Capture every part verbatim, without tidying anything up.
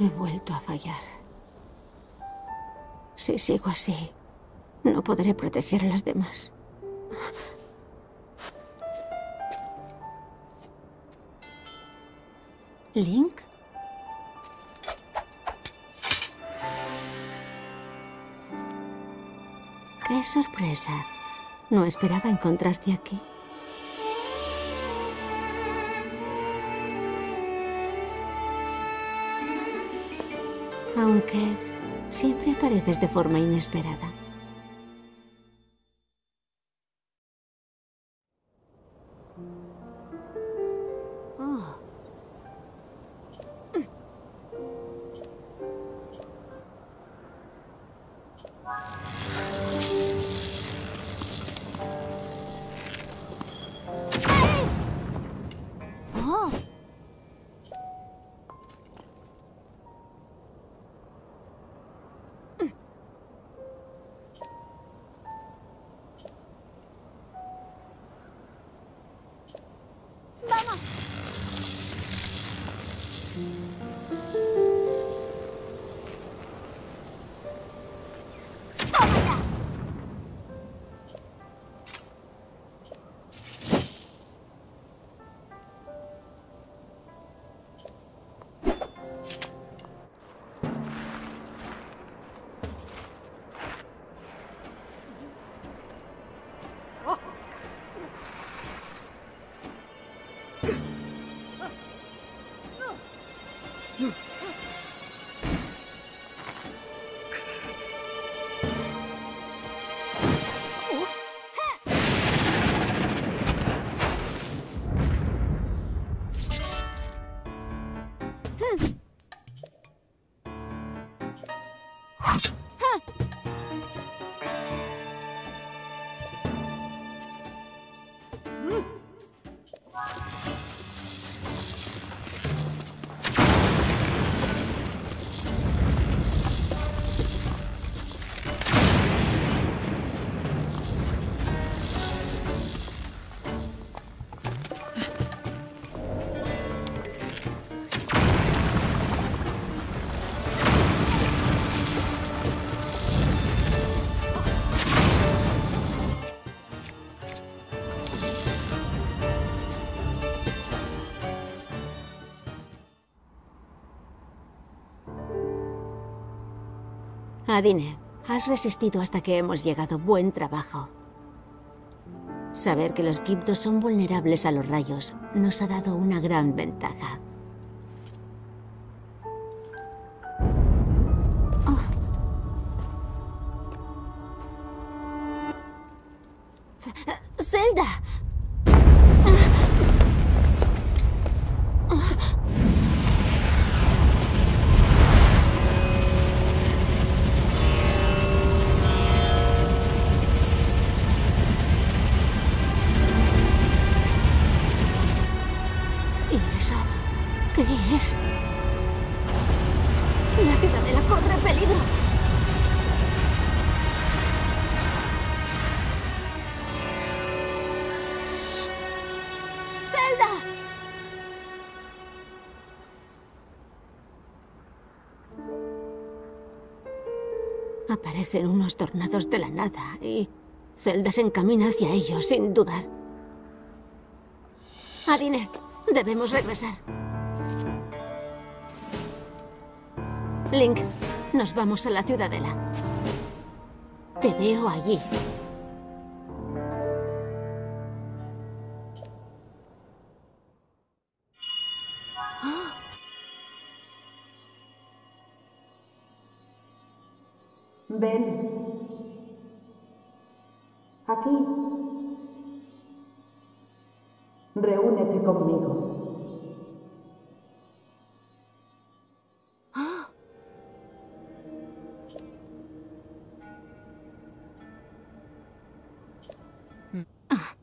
He vuelto a fallar. Si sigo así, no podré proteger a las demás. ¿Link? ¡Qué sorpresa! No esperaba encontrarte aquí. Aunque siempre apareces de forma inesperada. Adine, has resistido hasta que hemos llegado. Buen trabajo. Saber que los Gibdos son vulnerables a los rayos nos ha dado una gran ventaja. Oh. ¡Zelda! Aparecen unos tornados de la nada y Zelda se encamina hacia ellos sin dudar. Adine, debemos regresar. Link, nos vamos a la Ciudadela. Te veo allí. Ven. Aquí. Reúnete conmigo. ¡Ah! Ah.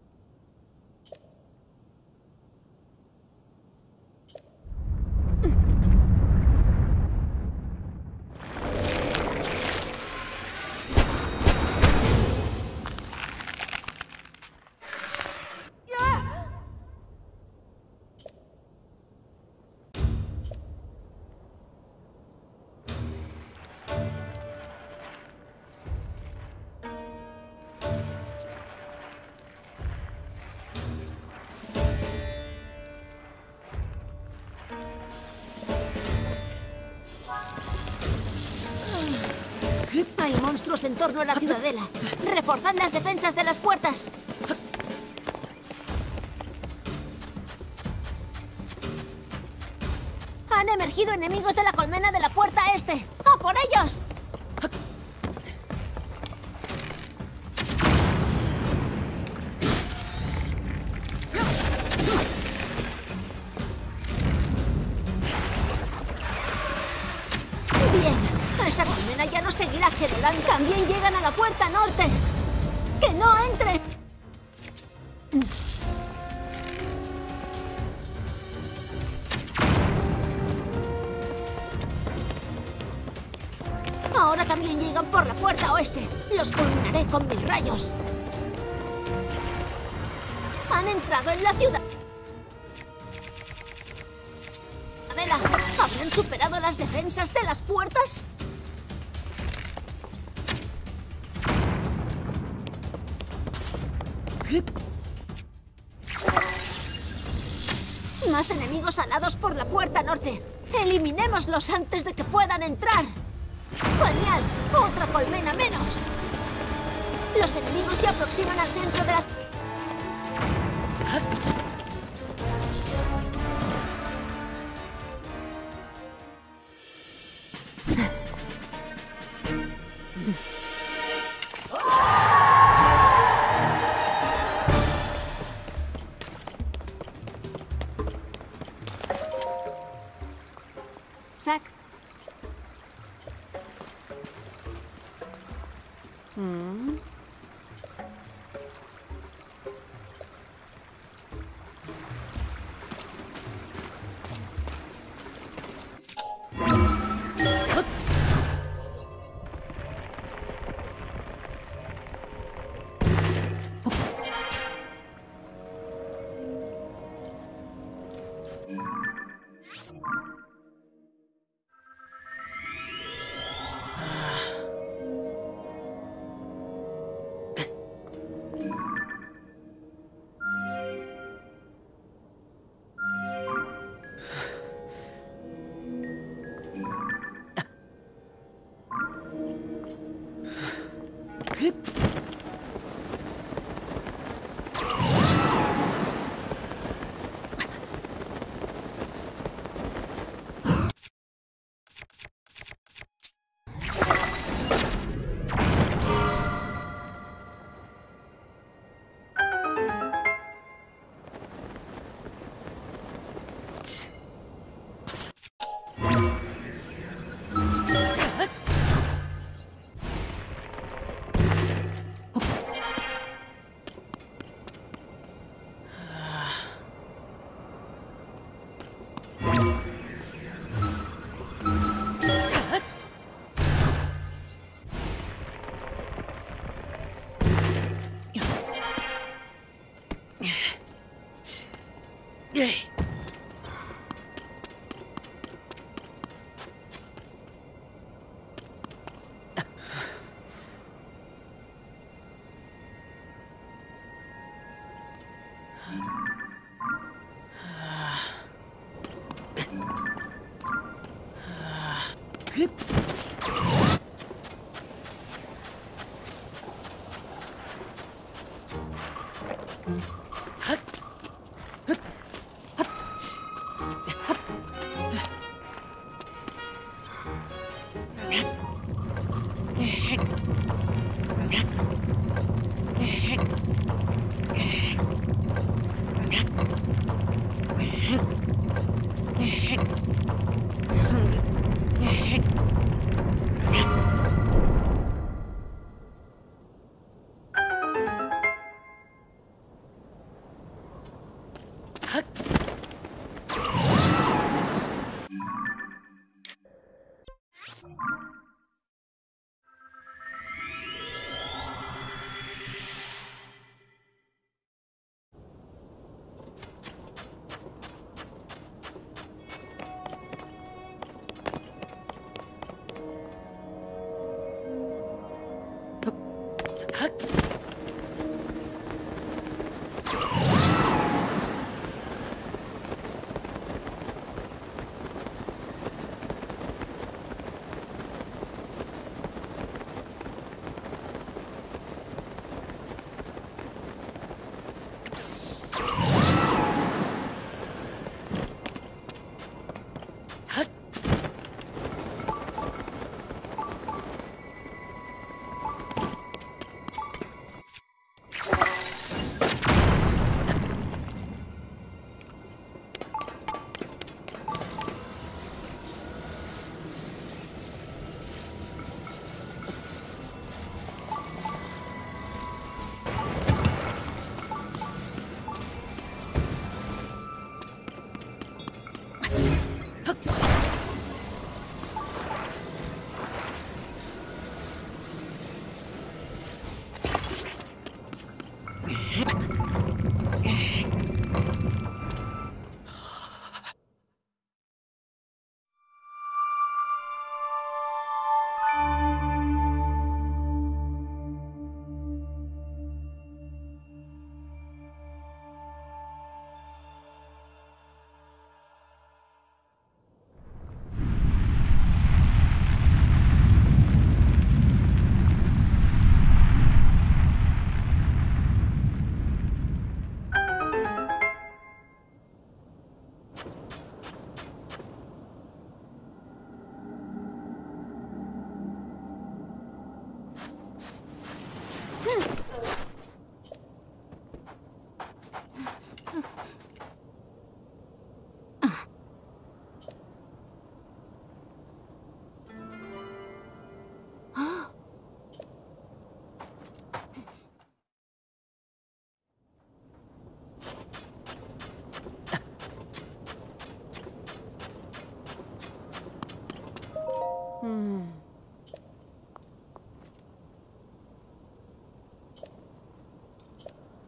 hay monstruos en torno a la ciudadela. Reforzad las defensas de las puertas. Han emergido enemigos de la colmena de la puerta este. ¡A por ellos! Esa colmena ya no seguirá Gerolán. También llegan a la puerta norte. ¡Que no entre! Ahora también llegan por la puerta oeste. Los fulminaré con mis rayos. Han entrado en la ciudad. Adela, ¿habrán superado las defensas de las puertas? Más enemigos alados por la puerta norte. Eliminémoslos antes de que puedan entrar. ¡Genial! ¡Otra colmena menos! Los enemigos se aproximan al centro de la...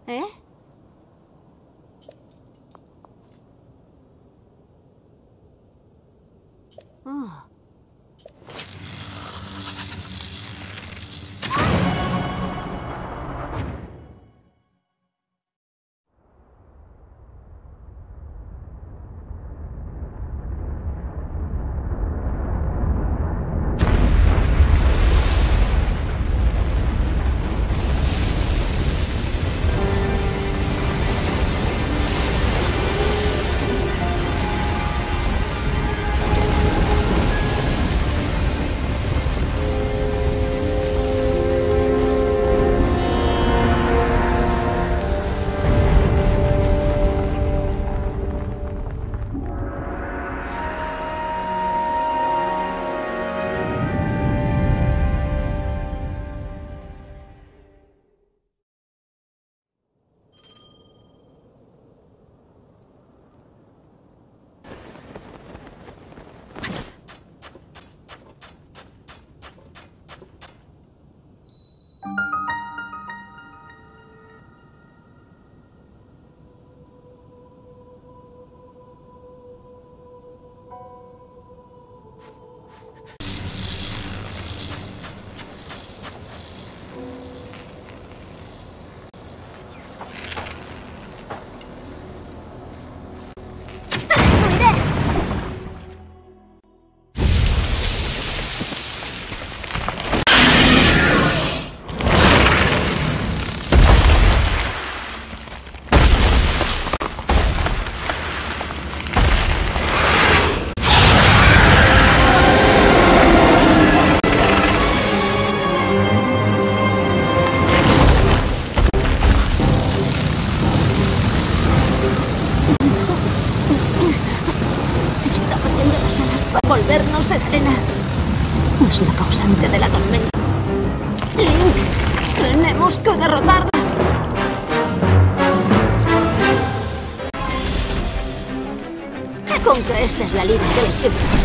¿Eh? Oh. Volvernos arena. No es la causante de la tormenta. Link, tenemos que derrotarla. Con que esta es la líder de los Gibdos.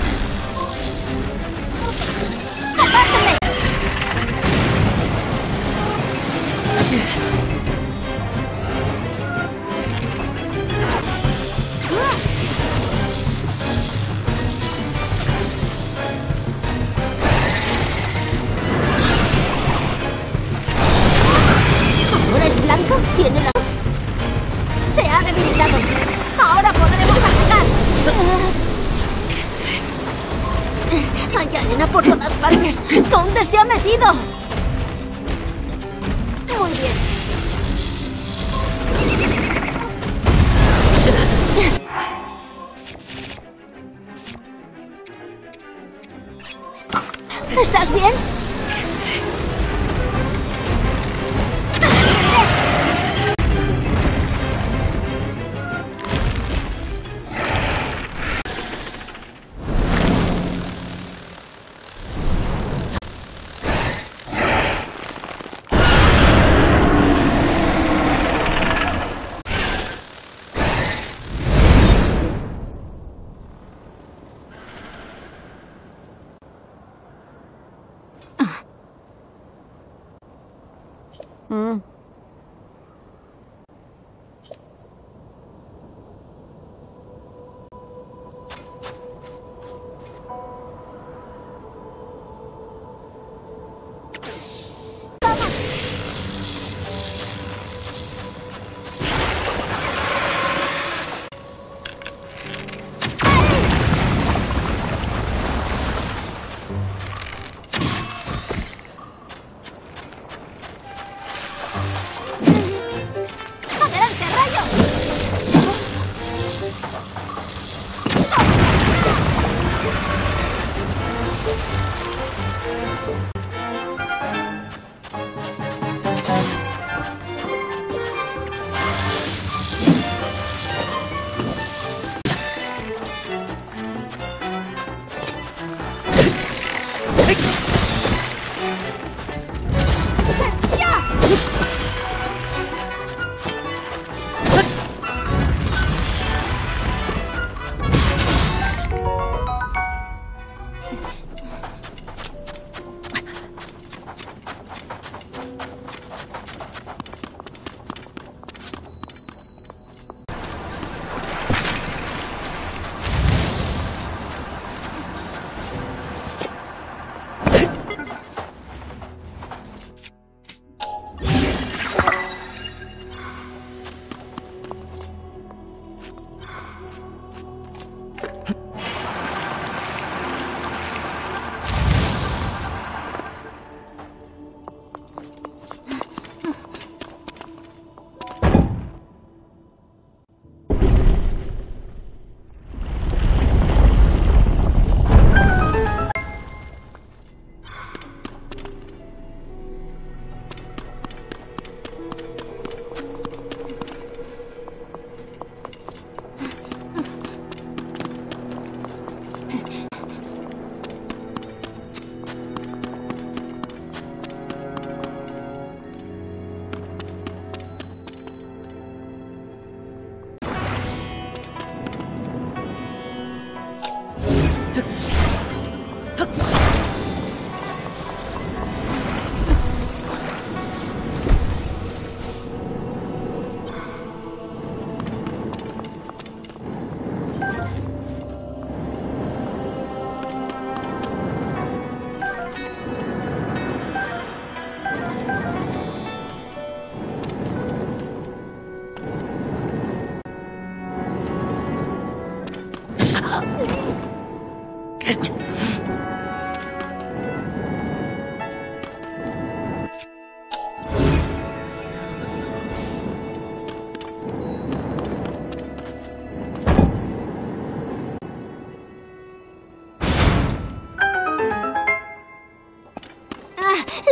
¿Dónde se ha metido? Muy bien. ¿Estás bien?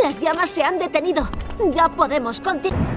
Las llamas se han detenido. Ya podemos continuar.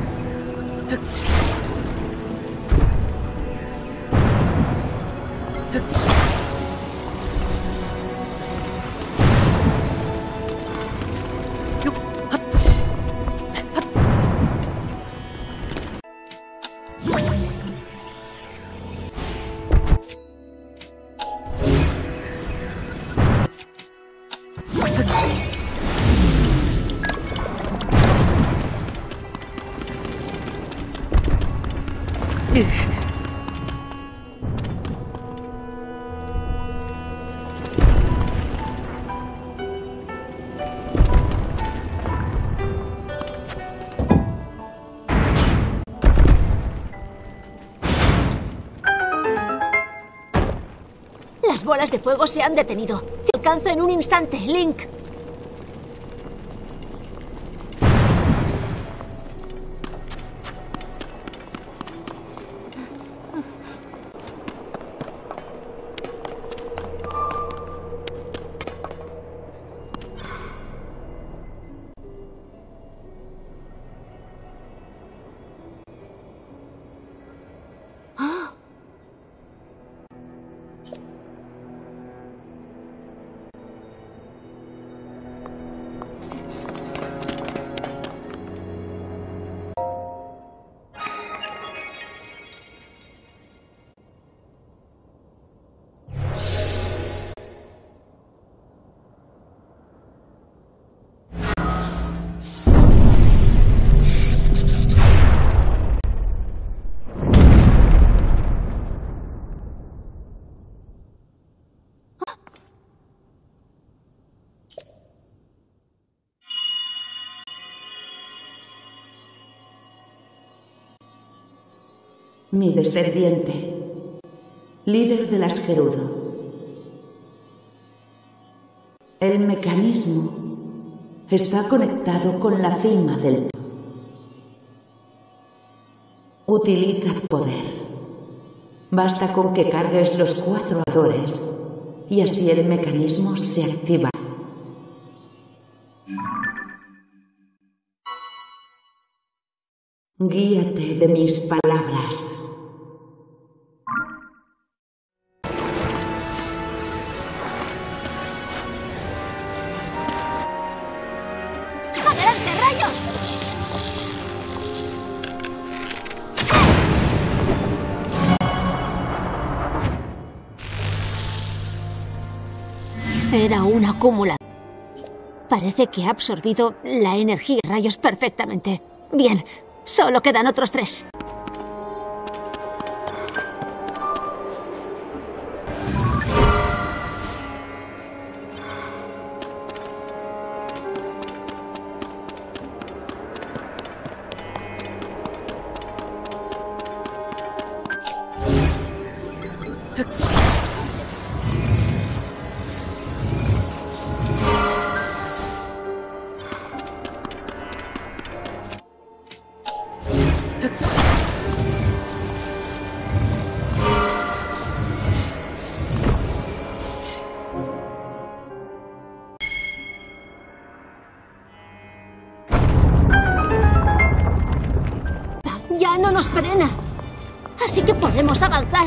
Las bolas de fuego se han detenido. Te alcanzo en un instante, Link. Mi descendiente, líder de las Gerudo. El mecanismo está conectado con la cima del... Utiliza poder. Basta con que cargues los cuatro adores y así el mecanismo se activa. Guíate de mis palabras. ¡Adelante, rayos! Era un acumulador. Parece que ha absorbido la energía de rayos perfectamente. Bien. Solo quedan otros tres. Frena, así que podemos avanzar.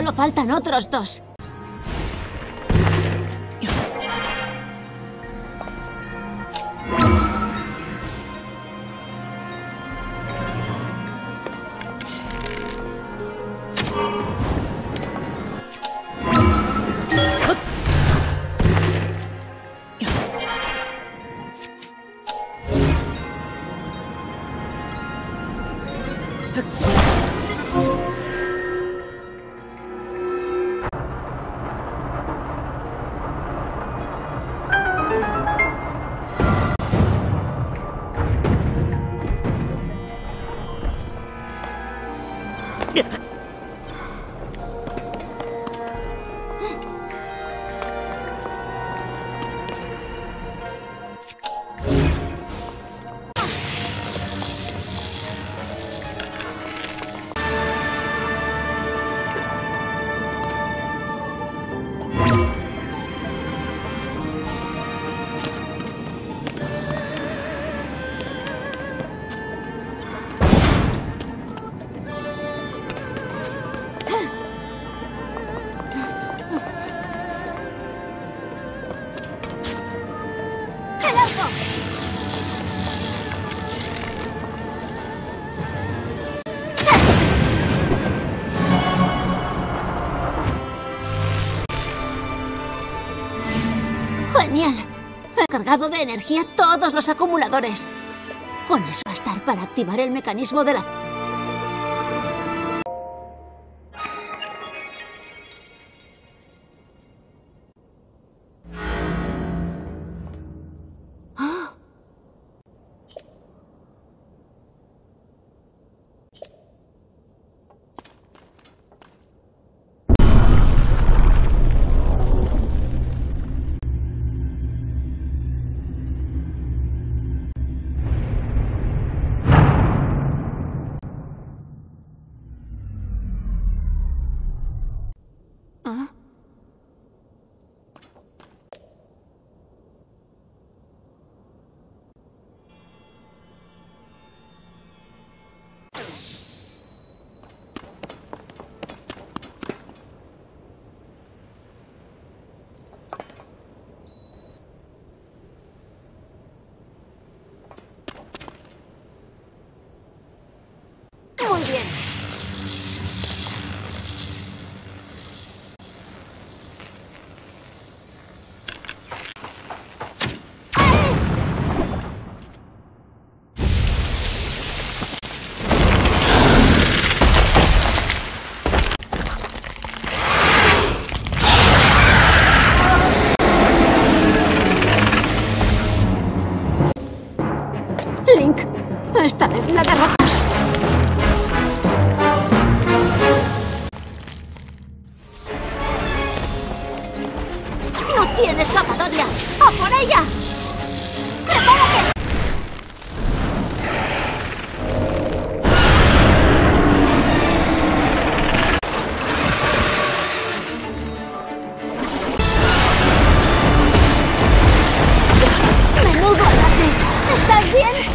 Solo faltan otros dos. Cargado de energía todos los acumuladores. Con eso bastar para activar el mecanismo de la... Esta vez la derrotas. No tiene escapatoria. ¡A por ella! ¡Prepárate! ¡Menudo ataque! ¿Estás bien?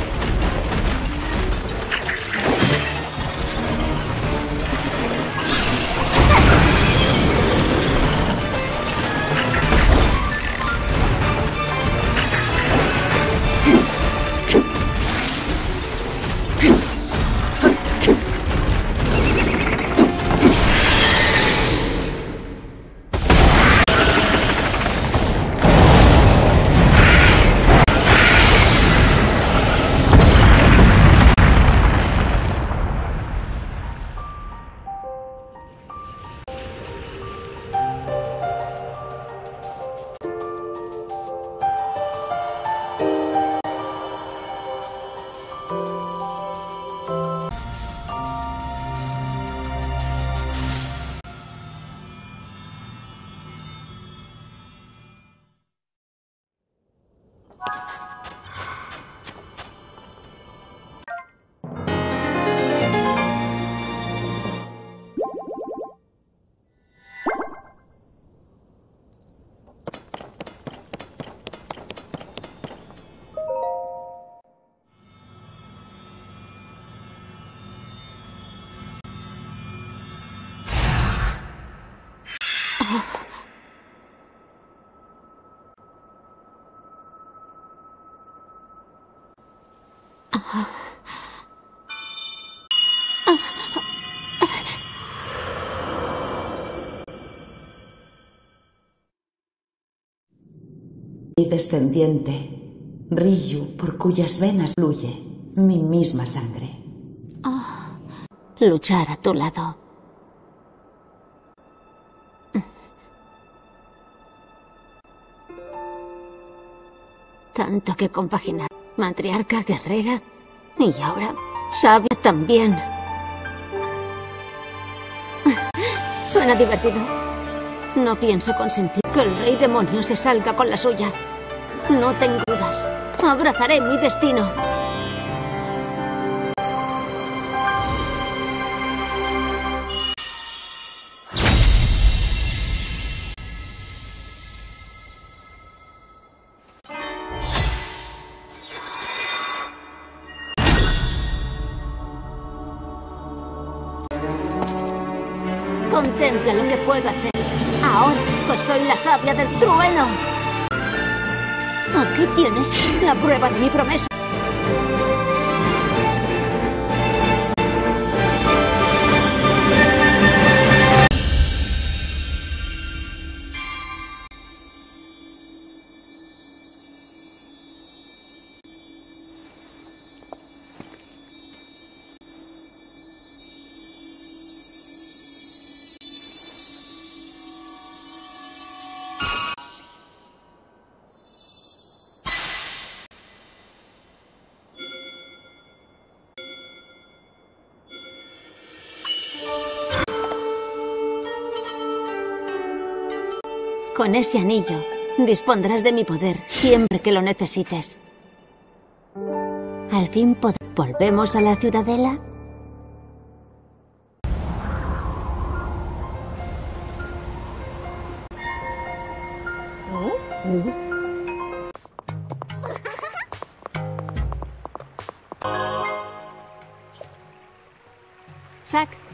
Mi descendiente, Riju, por cuyas venas fluye mi misma sangre. Oh, luchar a tu lado. Tanto que compaginar. Matriarca, guerrera y ahora sabia también. Suena divertido. No pienso consentir que el rey demonio se salga con la suya. No tengo dudas. Abrazaré mi destino. Contempla lo que puedo hacer. Ahora, pues soy la sabia del trueno. Aquí tienes la prueba de mi promesa. Con ese anillo, dispondrás de mi poder siempre que lo necesites. Al fin pod- ¿Volvemos a la Ciudadela? ¿Sac?